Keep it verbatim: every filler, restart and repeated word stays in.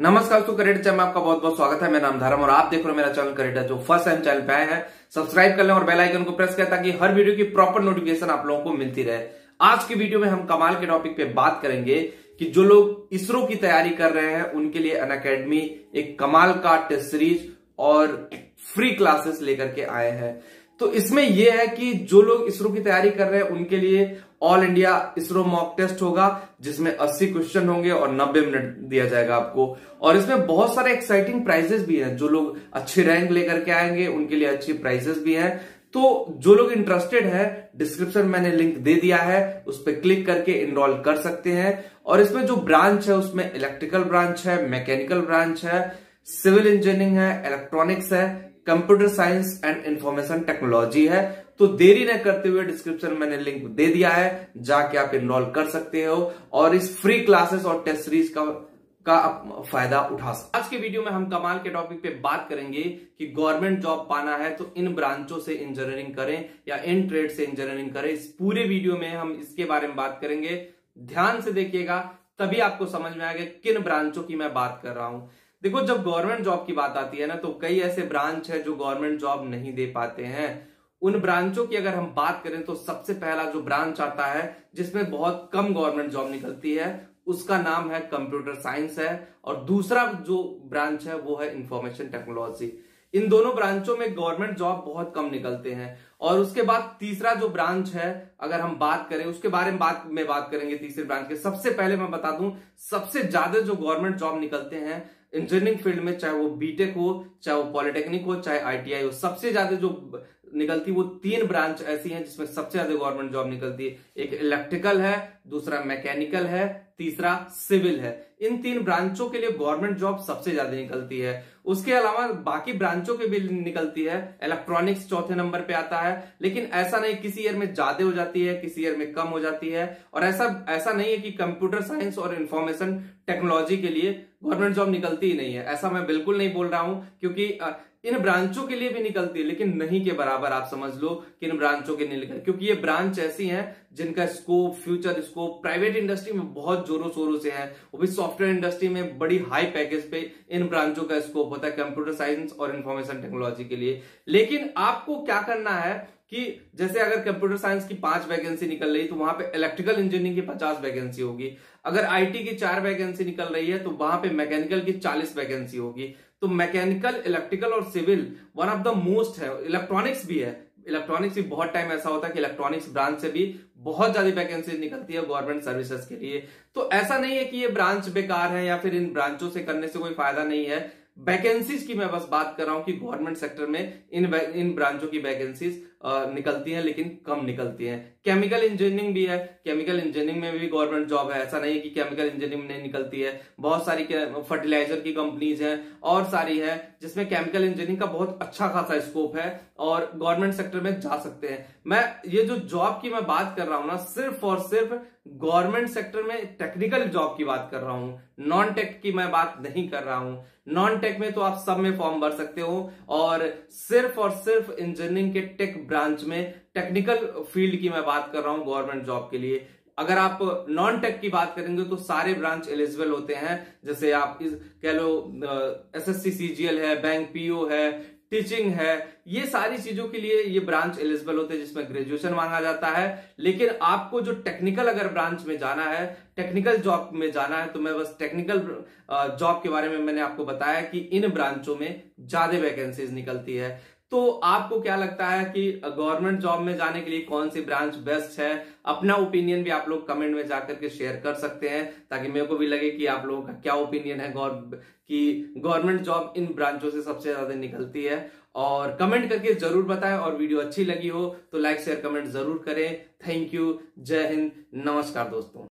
नमस्कार दोस्तों, career channel में आपका बहुत बहुत स्वागत है। मेरा नाम धर्म और आप देख रहे हो मेरा चैनल करियर। जो फर्स्ट टाइम चैनल पे आए हैं सब्सक्राइब कर लें और बेल आइकन को प्रेस करें ताकि हर वीडियो की प्रॉपर नोटिफिकेशन आप लोगों को मिलती रहे। आज की वीडियो में हम कमाल के टॉपिक पे बात करेंगे कि जो लोग इसरो की तैयारी कर रहे हैं उनके लिए अनअकैडमी एक कमाल का टेस्ट सीरीज और फ्री क्लासेस लेकर के आए हैं। तो इसमें यह है कि जो लोग इसरो की तैयारी कर रहे हैं उनके लिए all India ISRO mock test होगा जिसमें अस्सी क्वेश्चन होंगे और नब्बे मिनट दिया जाएगा आपको। और इसमें बहुत सारे एक्साइटिंग प्राइजेस भी हैं, जो लोग अच्छे रैंक लेकर के आएंगे उनके लिए अच्छी प्राइजेस भी हैं। तो जो लोग इंटरेस्टेड है डिस्क्रिप्शन मैंने लिंक दे दिया है, उस पर क्लिक करके एनरोल कर सकते हैं। और इसमें जो ब्रांच है उसमें इलेक्ट्रिकल ब्रांच है, मैकेनिकल ब्रांच है, सिविल इंजीनियरिंग है, इलेक्ट्रॉनिक्स है, computer science and information technology है। तो देरी न करते हुए डिस्क्रिप्शन में मैंने लिंक दे दिया है, जाके आप एनरोल कर सकते हो और इस फ्री क्लासेस और टेस्ट सीरीज का का आप फायदा उठा सकते। आज के वीडियो में हम कमाल के टॉपिक पे बात करेंगे कि गवर्नमेंट जॉब पाना है तो इन ब्रांचों से इंजीनियरिंग करें या इन ट्रेड से इंजीनियरिंग करें। इस पूरे वीडियो में हम इसके बारे में बात करेंगे, ध्यान से देखिएगा तभी आपको समझ में आएगा किन ब्रांचों की मैं बात कर रहा हूँ। देखो, जब गवर्नमेंट जॉब की बात आती है ना तो कई ऐसे ब्रांच है जो गवर्नमेंट जॉब नहीं दे पाते हैं। उन ब्रांचों की अगर हम बात करें तो सबसे पहला जो ब्रांच आता है जिसमें बहुत कम गवर्नमेंट जॉब निकलती है उसका नाम है कंप्यूटर साइंस है, और दूसरा जो ब्रांच है वो है इंफॉर्मेशन टेक्नोलॉजी। इन दोनों ब्रांचों में गवर्नमेंट जॉब बहुत कम निकलते हैं। और उसके बाद तीसरा जो ब्रांच है अगर हम बात करें उसके बारे में बात में बात करेंगे तीसरे ब्रांच के। सबसे पहले मैं बता दूं सबसे ज्यादा जो गवर्नमेंट जॉब निकलते हैं इंजीनियरिंग फील्ड में, चाहे वो बीटेक हो, चाहे वो पॉलिटेक्निक हो, चाहे आईटीआई हो, सबसे ज्यादा जो निकलती है वो तीन ब्रांच ऐसी हैं जिसमें सबसे ज्यादा गवर्नमेंट जॉब निकलती है। एक इलेक्ट्रिकल है, दूसरा मैकेनिकल है, तीसरा सिविल है। इन तीन ब्रांचों के लिए गवर्नमेंट जॉब सबसे ज्यादा निकलती है। उसके अलावा बाकी ब्रांचों के भी निकलती है। इलेक्ट्रॉनिक्स चौथे नंबर पे आता है, लेकिन ऐसा नहीं किसी ईयर में ज्यादा हो जाती है किसी ईयर में कम हो जाती है। और ऐसा ऐसा नहीं है कि कंप्यूटर साइंस और इंफॉर्मेशन टेक्नोलॉजी के लिए गवर्नमेंट जॉब निकलती ही नहीं है, ऐसा मैं बिल्कुल नहीं बोल रहा हूं, क्योंकि इन ब्रांचों के लिए भी निकलती है लेकिन नहीं के बराबर। आप समझ लो कि इन ब्रांचों के लिए निकल, क्योंकि ये ब्रांच ऐसी हैं जिनका scope, future scope private industry में बहुत जोरों शोरों से है, वो भी सॉफ्टवेयर इंडस्ट्री में बड़ी हाई पैकेज पे इन ब्रांचों का स्कोप होता है कंप्यूटर साइंस और इंफॉर्मेशन टेक्नोलॉजी के लिए। लेकिन आपको क्या करना है कि जैसे अगर कंप्यूटर साइंस की पांच वैकेंसी निकल रही तो वहां पे इलेक्ट्रिकल इंजीनियरिंग की पचास वैकेंसी होगी। अगर आईटी की चार वैकेंसी निकल रही है तो वहां पे मैकेनिकल की चालीस वैकेंसी होगी। तो मैकेनिकल, इलेक्ट्रिकल और civil one of the most है। इलेक्ट्रॉनिक्स भी है, इलेक्ट्रॉनिक्स भी बहुत टाइम ऐसा होता है कि इलेक्ट्रॉनिक्स ब्रांच से भी बहुत ज्यादा वैकेंसी निकलती है गवर्नमेंट सर्विसेज के लिए। तो ऐसा नहीं है कि ये ब्रांच बेकार है या फिर इन ब्रांचों से करने से कोई फायदा नहीं है। वैकेंसीज की मैं बस बात कर रहा हूं कि गवर्नमेंट सेक्टर में इन इन ब्रांचों की वैकेंसीज निकलती हैं लेकिन कम निकलती हैं। केमिकल इंजीनियरिंग भी है, केमिकल इंजीनियरिंग में भी गवर्नमेंट जॉब है, ऐसा नहीं है कि केमिकल इंजीनियरिंग नहीं निकलती है। बहुत सारी फर्टिलाइजर की कंपनीज हैं और सारी है जिसमें केमिकल इंजीनियरिंग का बहुत अच्छा खासा स्कोप है और गवर्नमेंट सेक्टर में जा सकते हैं। मैं ये जो जॉब की मैं बात कर रहा हूँ ना सिर्फ और सिर्फ गवर्नमेंट सेक्टर में टेक्निकल जॉब की बात कर रहा हूँ, नॉन टेक की मैं बात नहीं कर रहा हूँ। नॉन टेक में तो आप सब में फॉर्म भर सकते हो और सिर्फ और सिर्फ इंजीनियरिंग के टेक ब्रांच में टेक्निकल फील्ड की मैं बात कर रहा हूं गवर्नमेंट जॉब के लिए। अगर आप नॉन टेक की बात करेंगे तो सारे ब्रांच एलिजिबल होते हैं, जैसे आप इस कह लो एसएससी सीजीएल है, बैंक पीओ है, टीचिंग है, ये सारी चीजों के लिए ये ब्रांच एलिजिबल होते हैं जिसमें ग्रेजुएशन मांगा जाता है। लेकिन आपको जो टेक्निकल अगर ब्रांच में जाना है, टेक्निकल जॉब में जाना है, तो मैं बस टेक्निकल जॉब के बारे में मैंने आपको बताया कि इन ब्रांचों में ज्यादा वैकेंसीज निकलती है। तो आपको क्या लगता है कि गवर्नमेंट जॉब में जाने के लिए कौन सी ब्रांच बेस्ट है? अपना ओपिनियन भी आप लोग कमेंट में जाकर के शेयर कर सकते हैं ताकि मेरे को भी लगे कि आप लोगों का क्या ओपिनियन है गौर... कि गवर्नमेंट जॉब इन ब्रांचों से सबसे ज्यादा निकलती है। और कमेंट करके जरूर बताएं, और वीडियो अच्छी लगी हो तो लाइक शेयर कमेंट जरूर करें। थैंक यू, जय हिंद, नमस्कार दोस्तों।